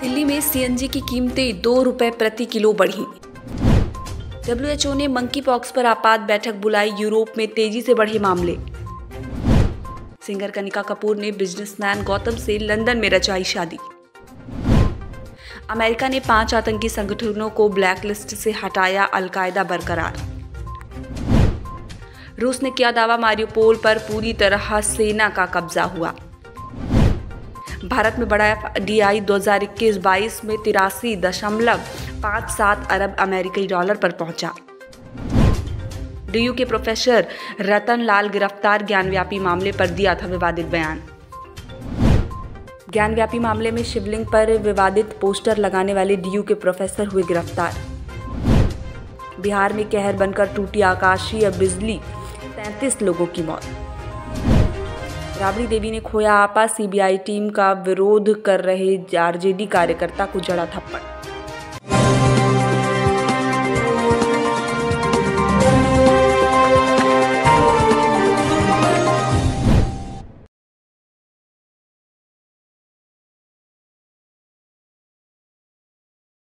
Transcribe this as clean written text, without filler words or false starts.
दिल्ली में सीएनजी की कीमतें 2 रुपए प्रति किलो बढ़ी। डब्ल्यूएचओ ने मंकी पॉक्स पर आपात बैठक बुलाई। यूरोप में तेजी से बढ़े मामले। सिंगर कनिका कपूर ने बिजनेसमैन गौतम से लंदन में रचाई शादी। अमेरिका ने 5 आतंकी संगठनों को ब्लैकलिस्ट से हटाया। अलकायदा बरकरार। रूस ने किया दावा, मारियोपोल पर पूरी तरह सेना का कब्जा हुआ। भारत में बढ़ा DI 2021-22 में 83.57 अरब अमेरिकी डॉलर पर पहुंचा। DU के प्रोफेसर रतन लाल गिरफ्तार। ज्ञानव्यापी मामले पर दिया था विवादित बयान। ज्ञानव्यापी मामले में शिवलिंग पर विवादित पोस्टर लगाने वाले DU के प्रोफेसर हुए गिरफ्तार। बिहार में कहर बनकर टूटी आकाशीय बिजली, 33 लोगों की मौत। राबड़ी देवी ने खोया आपा, CBI टीम का विरोध कर रहे RJD कार्यकर्ता को जड़ा थप्पड़।